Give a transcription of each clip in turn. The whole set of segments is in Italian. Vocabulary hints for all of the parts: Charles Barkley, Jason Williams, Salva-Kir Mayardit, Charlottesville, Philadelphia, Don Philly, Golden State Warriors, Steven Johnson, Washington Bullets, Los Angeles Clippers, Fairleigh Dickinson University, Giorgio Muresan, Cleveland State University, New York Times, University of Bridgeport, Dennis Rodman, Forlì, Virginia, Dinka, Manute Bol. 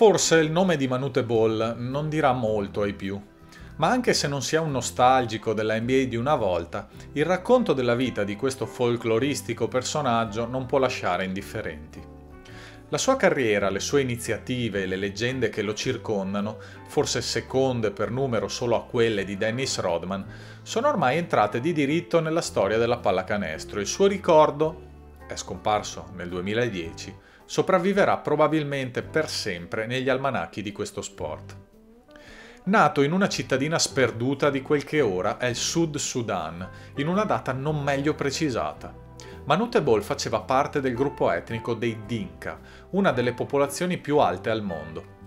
Forse il nome di Manute Bol non dirà molto ai più, ma anche se non si è un nostalgico della NBA di una volta, il racconto della vita di questo folcloristico personaggio non può lasciare indifferenti. La sua carriera, le sue iniziative e le leggende che lo circondano, forse seconde per numero solo a quelle di Dennis Rodman, sono ormai entrate di diritto nella storia della pallacanestro e il suo ricordo, è scomparso nel 2010, sopravviverà probabilmente per sempre negli almanacchi di questo sport. Nato in una cittadina sperduta di quel che ora è il Sud Sudan, in una data non meglio precisata, Manute Bol faceva parte del gruppo etnico dei Dinka, una delle popolazioni più alte al mondo.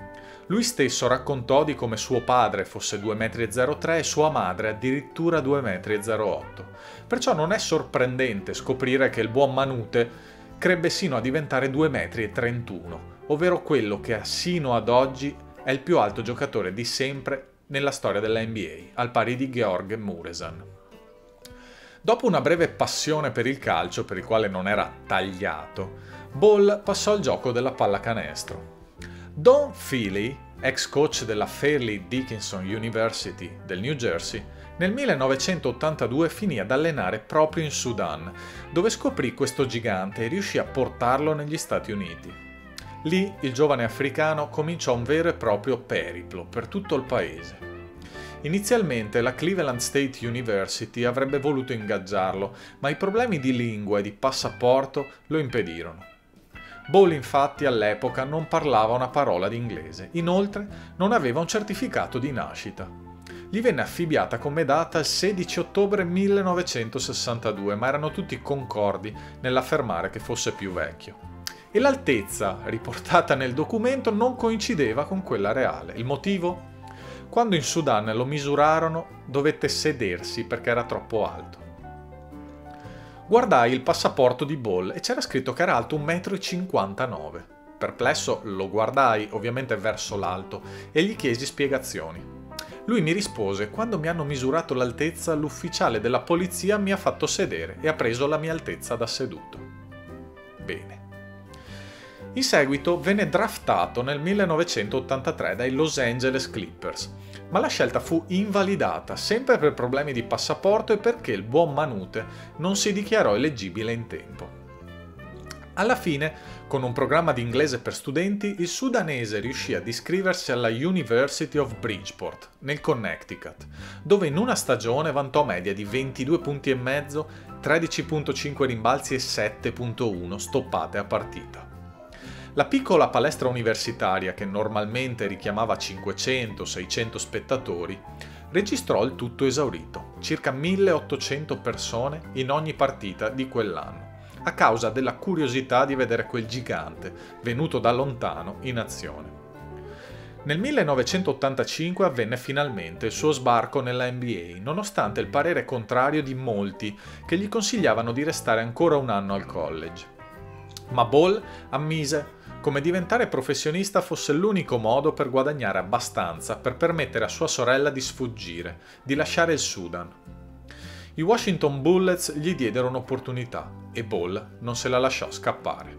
Lui stesso raccontò di come suo padre fosse 2,03 m e sua madre addirittura 2,08 m, perciò non è sorprendente scoprire che il buon Manute crebbe sino a diventare 2,31 m, ovvero quello che sino ad oggi è il più alto giocatore di sempre nella storia della NBA, al pari di Giorgio Muresan. Dopo una breve passione per il calcio, per il quale non era tagliato, Bol passò al gioco della pallacanestro. Don Philly, ex coach della Fairleigh Dickinson University del New Jersey, nel 1982 finì ad allenare proprio in Sudan, dove scoprì questo gigante e riuscì a portarlo negli Stati Uniti. Lì il giovane africano cominciò un vero e proprio periplo per tutto il paese. Inizialmente la Cleveland State University avrebbe voluto ingaggiarlo, ma i problemi di lingua e di passaporto lo impedirono. Bol infatti all'epoca non parlava una parola di inglese, inoltre non aveva un certificato di nascita. Gli venne affibbiata come data il 16 ottobre 1962, ma erano tutti concordi nell'affermare che fosse più vecchio. E l'altezza riportata nel documento non coincideva con quella reale. Il motivo? Quando in Sudan lo misurarono, dovette sedersi perché era troppo alto. Guardai il passaporto di Bol e c'era scritto che era alto 1,59 m. Perplesso lo guardai, ovviamente verso l'alto, e gli chiesi spiegazioni. Lui mi rispose: quando mi hanno misurato l'altezza, l'ufficiale della polizia mi ha fatto sedere e ha preso la mia altezza da seduto. Bene. In seguito venne draftato nel 1983 dai Los Angeles Clippers, ma la scelta fu invalidata sempre per problemi di passaporto e perché il buon Manute non si dichiarò eleggibile in tempo. Alla fine, con un programma di inglese per studenti, il sudanese riuscì ad iscriversi alla University of Bridgeport, nel Connecticut, dove in una stagione vantò media di 22,5 punti, 13,5 rimbalzi e 7,1 stoppate a partita. La piccola palestra universitaria, che normalmente richiamava 500-600 spettatori, registrò il tutto esaurito, circa 1.800 persone in ogni partita di quell'anno, a causa della curiosità di vedere quel gigante, venuto da lontano, in azione. Nel 1985 avvenne finalmente il suo sbarco nella NBA, nonostante il parere contrario di molti che gli consigliavano di restare ancora un anno al college. Ma Bol ammise come diventare professionista fosse l'unico modo per guadagnare abbastanza per permettere a sua sorella di sfuggire, di lasciare il Sudan. I Washington Bullets gli diedero un'opportunità e Bol non se la lasciò scappare.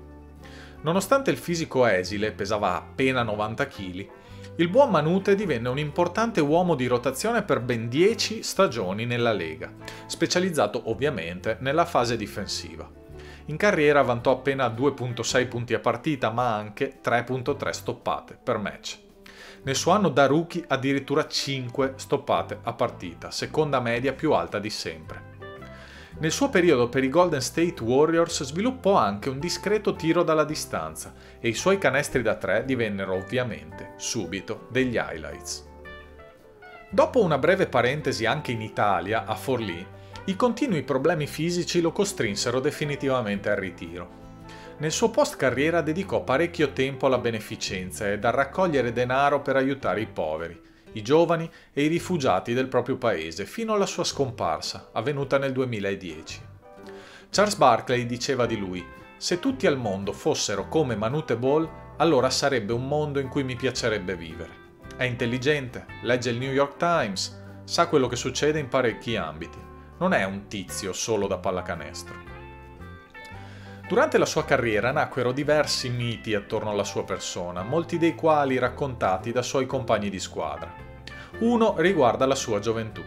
Nonostante il fisico esile, pesava appena 90 kg, il buon Manute divenne un importante uomo di rotazione per ben 10 stagioni nella Lega, specializzato ovviamente nella fase difensiva. In carriera vantò appena 2,6 punti a partita, ma anche 3,3 stoppate per match. Nel suo anno da rookie addirittura 5 stoppate a partita, seconda media più alta di sempre. Nel suo periodo per i Golden State Warriors sviluppò anche un discreto tiro dalla distanza e i suoi canestri da 3 divennero ovviamente subito degli highlights. Dopo una breve parentesi anche in Italia, a Forlì, i continui problemi fisici lo costrinsero definitivamente al ritiro. Nel suo post carriera dedicò parecchio tempo alla beneficenza ed a raccogliere denaro per aiutare i poveri, i giovani e i rifugiati del proprio paese, fino alla sua scomparsa, avvenuta nel 2010. Charles Barkley diceva di lui: "Se tutti al mondo fossero come Manute Bol, allora sarebbe un mondo in cui mi piacerebbe vivere. È intelligente, legge il New York Times, sa quello che succede in parecchi ambiti. Non è un tizio solo da pallacanestro." Durante la sua carriera nacquero diversi miti attorno alla sua persona, molti dei quali raccontati da suoi compagni di squadra. Uno riguarda la sua gioventù.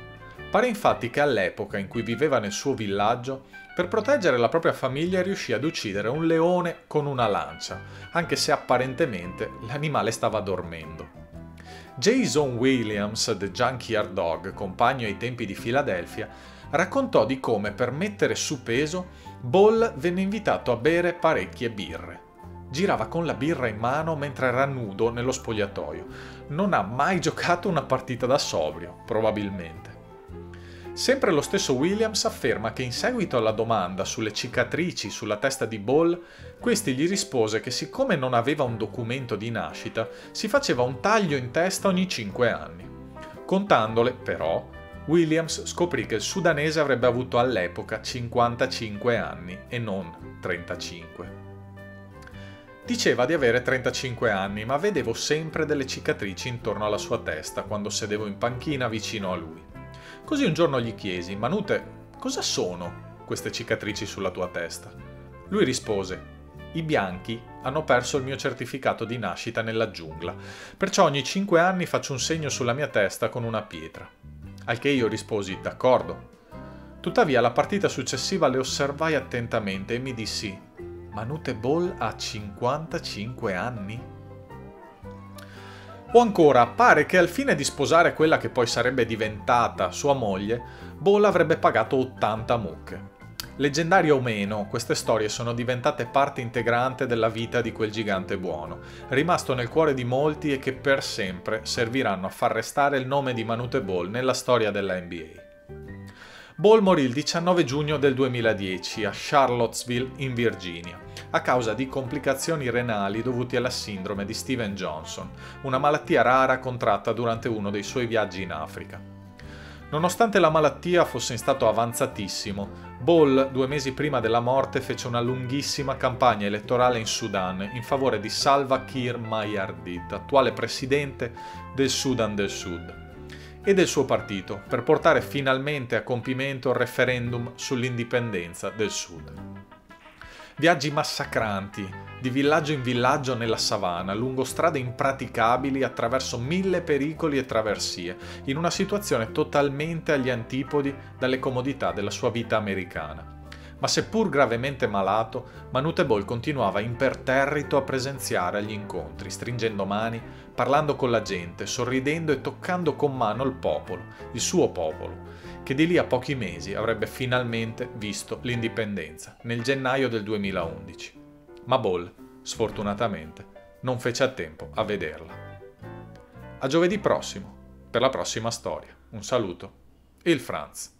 Pare infatti che all'epoca in cui viveva nel suo villaggio, per proteggere la propria famiglia riuscì ad uccidere un leone con una lancia, anche se apparentemente l'animale stava dormendo. Jason Williams, The Junkyard Dog, compagno ai tempi di Philadelphia, raccontò di come per mettere su peso Bol venne invitato a bere parecchie birre. Girava con la birra in mano mentre era nudo nello spogliatoio. Non ha mai giocato una partita da sobrio, probabilmente. Sempre lo stesso Williams afferma che in seguito alla domanda sulle cicatrici sulla testa di Bol, questi gli rispose che siccome non aveva un documento di nascita, si faceva un taglio in testa ogni 5 anni. Contandole, però, Williams scoprì che il sudanese avrebbe avuto all'epoca 55 anni e non 35. Diceva di avere 35 anni, ma vedevo sempre delle cicatrici intorno alla sua testa quando sedevo in panchina vicino a lui. Così un giorno gli chiesi, Manute, cosa sono queste cicatrici sulla tua testa? Lui rispose, i bianchi hanno perso il mio certificato di nascita nella giungla, perciò ogni 5 anni faccio un segno sulla mia testa con una pietra. Al che io risposi, d'accordo. Tuttavia la partita successiva le osservai attentamente e mi dissi, Manute Bol ha 55 anni? O ancora, pare che al fine di sposare quella che poi sarebbe diventata sua moglie, Bol avrebbe pagato 80 mucche. Leggendarie o meno, queste storie sono diventate parte integrante della vita di quel gigante buono, rimasto nel cuore di molti e che per sempre serviranno a far restare il nome di Manute Bol nella storia della NBA. Bol morì il 19 giugno del 2010 a Charlottesville in Virginia, a causa di complicazioni renali dovute alla sindrome di Steven Johnson, una malattia rara contratta durante uno dei suoi viaggi in Africa. Nonostante la malattia fosse in stato avanzatissimo, Bol, 2 mesi prima della morte, fece una lunghissima campagna elettorale in Sudan in favore di Salva-Kir Mayardit, attuale presidente del Sudan del Sud, e del suo partito, per portare finalmente a compimento il referendum sull'indipendenza del Sud. Viaggi massacranti, di villaggio in villaggio nella savana, lungo strade impraticabili attraverso 1000 pericoli e traversie, in una situazione totalmente agli antipodi dalle comodità della sua vita americana. Ma seppur gravemente malato, Manute Bol continuava imperterrito a presenziare agli incontri, stringendo mani, parlando con la gente, sorridendo e toccando con mano il popolo, il suo popolo, che di lì a pochi mesi avrebbe finalmente visto l'indipendenza, nel gennaio del 2011. Ma Bol, sfortunatamente, non fece a tempo a vederla. A giovedì prossimo, per la prossima storia. Un saluto, il Franz.